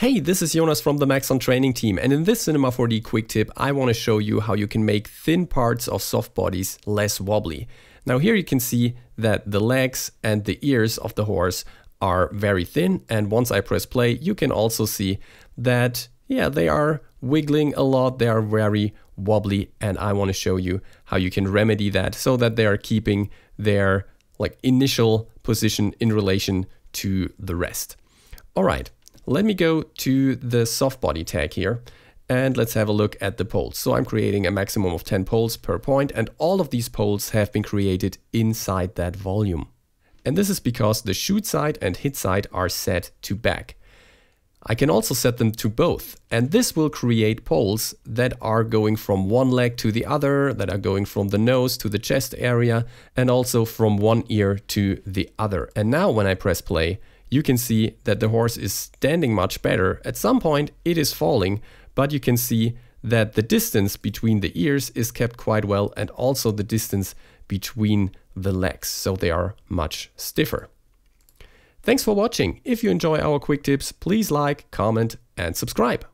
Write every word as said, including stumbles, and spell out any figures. Hey, this is Jonas from the Maxon training team, and in this Cinema four D quick tip I want to show you how you can make thin parts of soft bodies less wobbly. Now here you can see that the legs and the ears of the horse are very thin, and once I press play you can also see that yeah, they are wiggling a lot, they are very wobbly, and I want to show you how you can remedy that so that they are keeping their like initial position in relation to the rest. All right. Let me go to the soft body tag here and let's have a look at the poles. So I'm creating a maximum of ten poles per point, and all of these poles have been created inside that volume. And this is because the shoot side and hit side are set to back. I can also set them to both, and this will create poles that are going from one leg to the other, that are going from the nose to the chest area, and also from one ear to the other. And now when I press play, you can see that the horse is standing much better. At some point it is falling, but you can see that the distance between the ears is kept quite well, and also the distance between the legs, so they are much stiffer. Thanks for watching. If you enjoy our quick tips, please like, comment and subscribe.